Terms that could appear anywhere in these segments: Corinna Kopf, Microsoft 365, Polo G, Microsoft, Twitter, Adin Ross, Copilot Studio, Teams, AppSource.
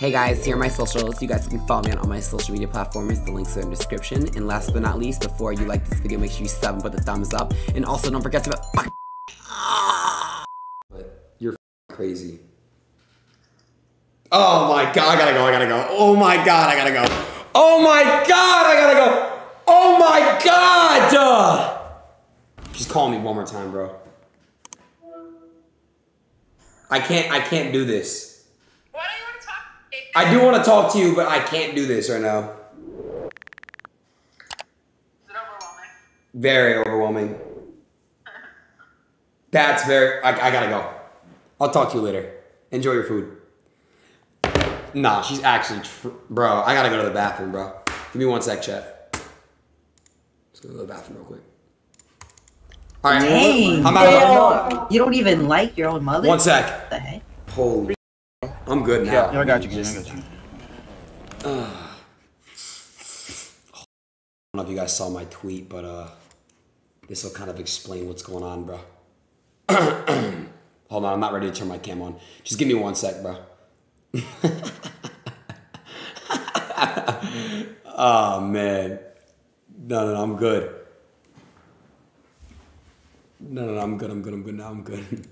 Hey guys, here are my socials. You guys can follow me on all my social media platforms. The links are in the description. And last but not least, before you like this video, make sure you sub and put the thumbs up. And also don't forget to But you're crazy. Oh my god, I gotta go. Oh my god, I gotta go. Oh my god, I gotta go. Oh my god! Just call me one more time, bro. I can't do this. I do want to talk to you, but I can't do this right now. Is it overwhelming? Very overwhelming. That's very... I gotta go. I'll talk to you later. Enjoy your food. Nah, she's actually... Bro, I gotta go to the bathroom, bro. Give me one sec, chat. Let's go to the bathroom real quick. All right. Dang, I'm out of... You don't even like your own mother? One sec. What the heck? Holy... I'm good now. Yeah, I got you. I don't know if you guys saw my tweet, but this will kind of explain what's going on, bro. Hold on, I'm not ready to turn my cam on. Just give me one sec, bro. Oh man, no, I'm good. No, I'm good now. I'm good.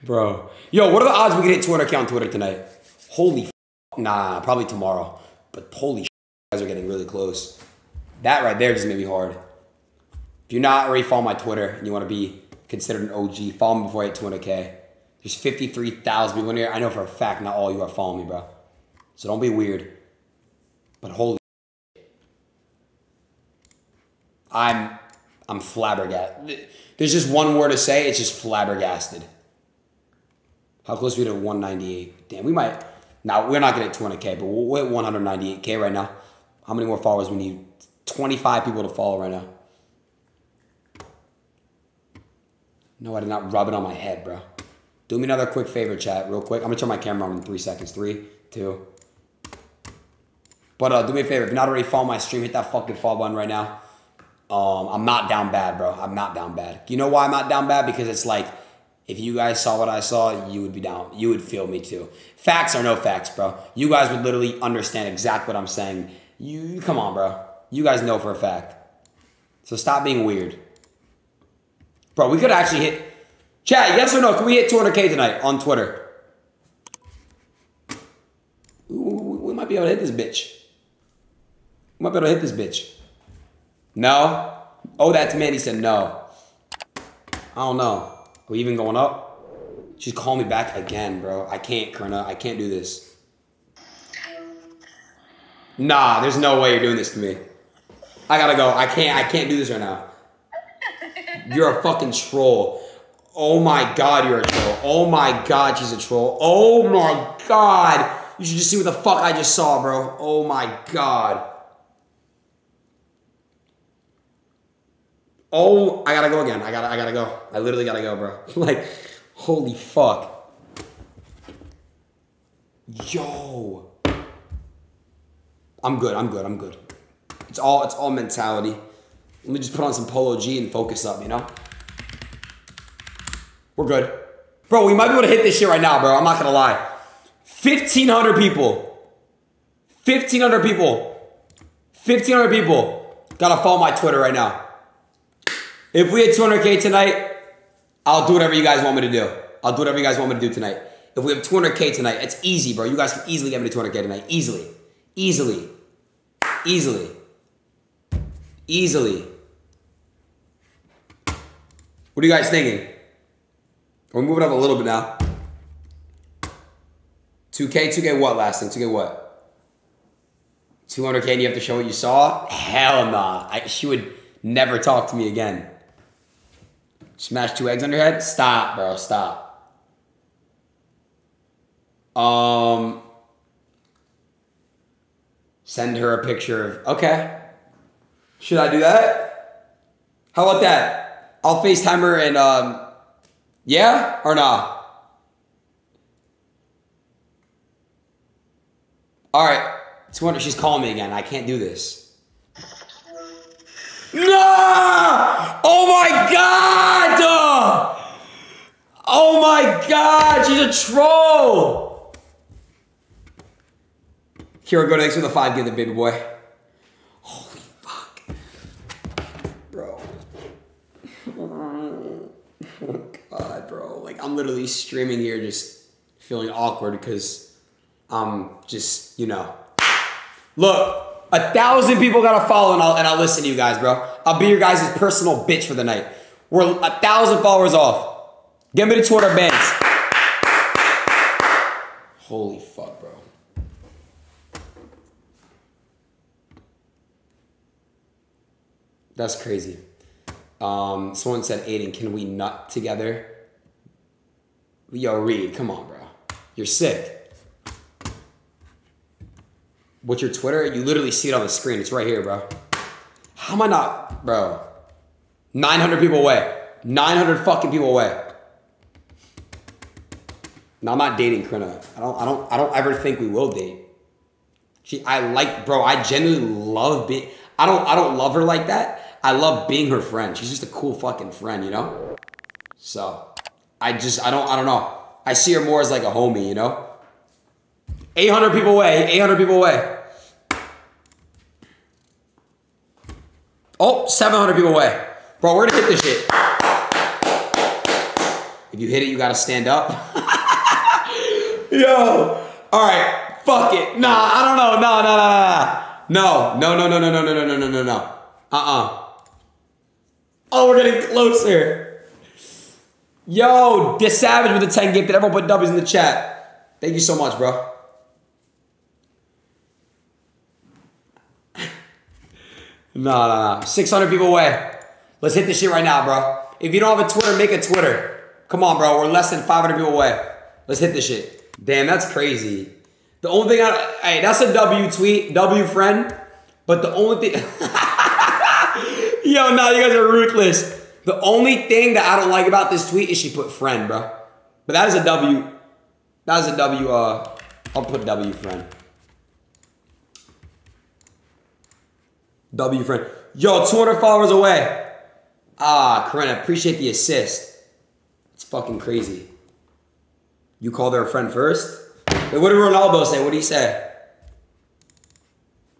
Bro, yo, what are the odds we can hit 200K on Twitter tonight? Holy f, nah, probably tomorrow. But holy f, guys are getting really close. That right there just made me hard. If you're not already following my Twitter and you want to be considered an OG, follow me before I hit 200K. There's 53,000 people in here. I know for a fact not all you are following me, bro. So don't be weird. But holy f, I'm flabbergasted. There's just one word to say. It's just flabbergasted. How close are we to 198? Damn, we might. Now, we're not going to hit 200K, but we're at 198K right now. How many more followers we need? 25 people to follow right now. No, I did not rub it on my head, bro. Do me another quick favor, chat, real quick. I'm going to turn my camera on in 3 seconds. 3, 2. But do me a favor. If you're not already following my stream, hit that fucking follow button right now. I'm not down bad, bro. I'm not down bad. You know why I'm not down bad? Because it's like... If you guys saw what I saw, you would be down. You would feel me too. Facts or no facts, bro. You guys would literally understand exactly what I'm saying. You come on, bro. You guys know for a fact. So stop being weird. Bro, we could actually hit... Chat, yes or no? Can we hit 200K tonight on Twitter? Ooh, we might be able to hit this bitch. We might be able to hit this bitch. No? Oh, that's Mandy said no. I don't know. Are we even going up? She's calling me back again, bro. I can't, Corinna. I can't do this. Nah, there's no way you're doing this to me. I gotta go. I can't do this right now. You're a fucking troll. Oh my god, you're a troll. Oh my god, she's a troll. Oh my god. You should just see what the fuck I just saw, bro. Oh my god. Oh, I gotta go again. I gotta go. I literally gotta go, bro. Like, holy fuck. Yo. I'm good. It's all mentality. Let me just put on some Polo G and focus up, you know? We're good. Bro, we might be able to hit this shit right now, bro. I'm not gonna lie. 1,500 people. 1,500 people. 1,500 people. Gotta follow my Twitter right now. If we hit 200K tonight, I'll do whatever you guys want me to do. I'll do whatever you guys want me to do tonight. If we have 200K tonight, it's easy, bro. You guys can easily get me to 200K tonight. Easily. What are you guys thinking? We're moving up a little bit now. 2K what last thing? 2K what? 200K and you have to show what you saw? Hell nah. She would never talk to me again. Smash 2 eggs on your head? Stop, bro. Stop. Send her a picture of... Okay. Should I do that? How about that? I'll FaceTime her and... Yeah? Or nah? Alright. She's calling me again. I can't do this. No! Oh my god! Oh my god! She's a troll! Here we go, next with a 5, give the baby boy. Holy fuck. Bro. Oh God, bro. Like, I'm literally streaming here just feeling awkward because I'm just, you know. Look, 1,000 people gotta follow and I'll listen to you guys, bro. I'll be your guys' personal bitch for the night. We're 1,000 followers off. Get me to Twitter bands. Holy fuck, bro. That's crazy. Someone said, Aiden, can we nut together? Yo, Reed, come on, bro. You're sick. What's your Twitter? You literally see it on the screen. It's right here, bro. How am I not, bro? 900 people away. 900 fucking people away. No, I'm not dating Corinna. I don't ever think we will date. I genuinely love being, I don't love her like that. I love being her friend. She's just a cool fucking friend, you know? So, I don't know. I see her more as like a homie, you know? 800 people away, 800 people away. Oh, 700 people away. Bro, we're gonna hit this shit. If you hit it, you gotta stand up. Yo, all right, fuck it. Nah, I don't know. No. Oh, we're getting closer. Yo, DeSavage with a 10 gift. Everyone put W's in the chat. Thank you so much, bro. Nah. 600 people away. Let's hit this shit right now, bro. If you don't have a Twitter, make a Twitter. Come on, bro. We're less than 500 people away. Let's hit this shit. Damn, that's crazy. The only thing hey, that's a W tweet, W friend. But the only thing, yo, no, you guys are ruthless. The only thing that I don't like about this tweet is she put friend, bro. But that is a W. That is a W. I'll put W friend. W friend. Yo, 200 followers away. Ah, Corinna, appreciate the assist. It's fucking crazy. You called her a friend first? Wait, what did Ronaldo say? What did he say?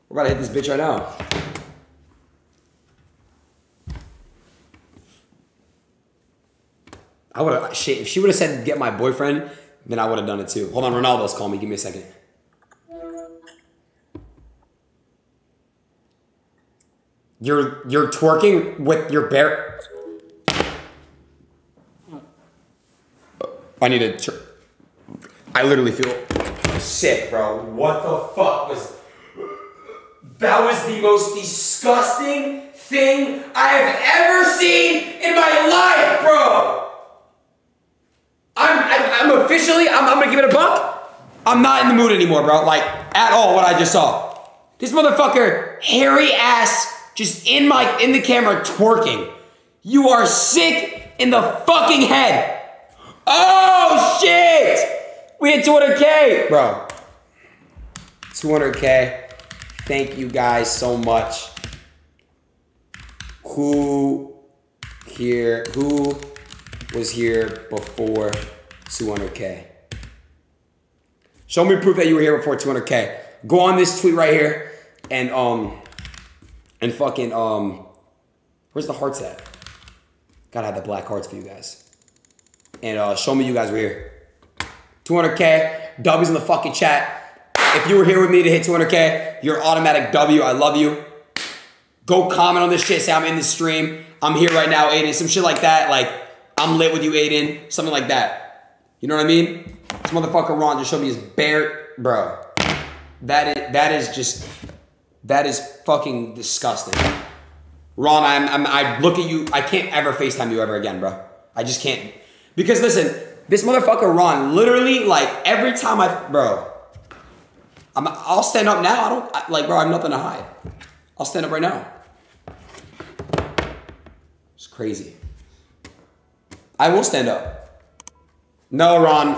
We're about to hit this bitch right now. I would've, shit, if she would've said, get my boyfriend, then I would've done it too. Hold on, Ronaldo's calling me, give me a second. You're twerking with your bare... I need to... I literally feel sick, bro. What the fuck was... That was the most disgusting thing I have ever seen in my life, bro. I'm officially, I'm gonna give it a bump. I'm not in the mood anymore, bro. Like, at all what I just saw. This motherfucker, hairy ass, just in the camera twerking. You are sick in the fucking head. Oh, shit. We hit 200K, bro. 200K. Thank you guys so much. Who was here before 200K? Show me proof that you were here before 200K. Go on this tweet right here and fucking where's the hearts at? Gotta have the black hearts for you guys. And show me you guys were here. 200K, W's in the fucking chat. If you were here with me to hit 200K, you're automatic W, I love you. Go comment on this shit, say I'm in this stream. I'm here right now, Aiden, some shit like that. Like, I'm lit with you, Aiden, something like that. You know what I mean? This motherfucker Ron just showed me his bare, bro. That is fucking disgusting. Ron, I look at you, I can't ever FaceTime you ever again, bro. I just can't, because listen, this motherfucker Ron, literally, like, every time I'll stand up now. I have nothing to hide. I'll stand up right now. It's crazy. I will stand up. No, Ron.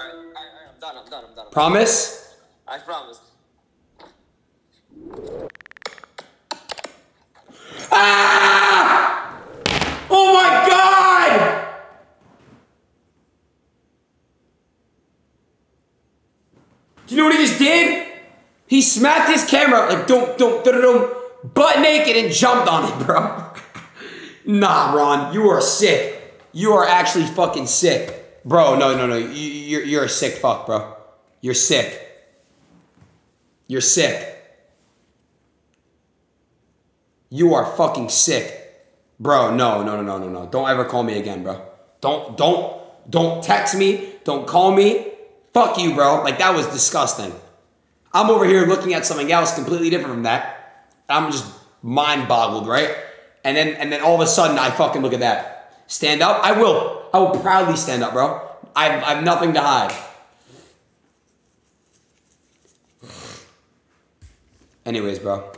I'm done. Promise? I promise. Ah! Oh my God! Do you know what he just did? He smacked his camera like dum-dum-dum-dum, butt naked and jumped on it, bro. Nah, Ron, you are sick. You are actually fucking sick. Bro, no. You're a sick fuck, bro. You're sick. You're sick. You are fucking sick. Bro, no. Don't ever call me again, bro. Don't text me. Don't call me. Fuck you, bro. Like, that was disgusting. I'm over here looking at something else completely different from that. I'm just mind boggled, right? And then all of a sudden, I fucking look at that. Stand up? I will. I will proudly stand up, bro. I've nothing to hide. Anyways, bro.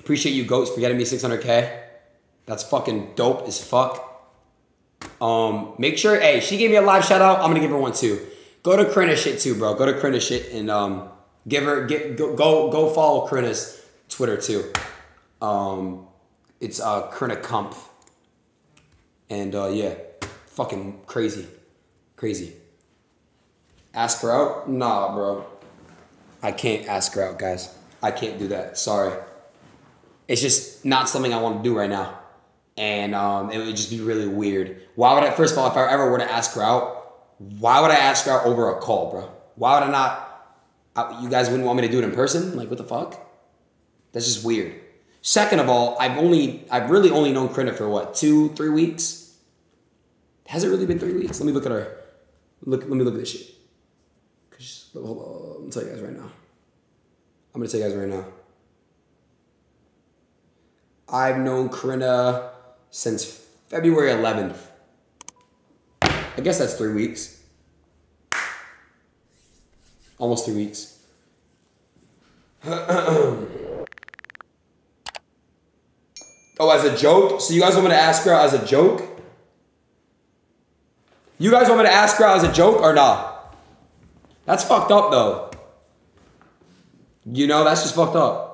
Appreciate you goats for getting me 600K. That's fucking dope as fuck. Make sure, hey, she gave me a live shout out. I'm gonna give her one too. Go to Corinna shit too, bro. Go to Corinna shit and go follow Corinna's Twitter too. It's Corinna Kopf. And yeah, fucking crazy. Ask her out? Nah, bro. I can't ask her out, guys. I can't do that. Sorry. It's just not something I want to do right now. And it would just be really weird. Why would I, first of all, if I ever were to ask her out, why would I ask her out over a call, bro? Why would I not, you guys wouldn't want me to do it in person? Like, what the fuck? That's just weird. Second of all, I've really only known Corinna for what, 2-3 weeks? Has it really been 3 weeks? Let me look at her. Let me look at this shit. Hold on, I'm gonna tell you guys right now. I've known Corinna since February 11th. I guess that's 3 weeks. Almost 3 weeks. Oh, as a joke? So you guys want me to ask her out as a joke? You guys want me to ask her out as a joke or not? That's fucked up though. You know, that's just fucked up.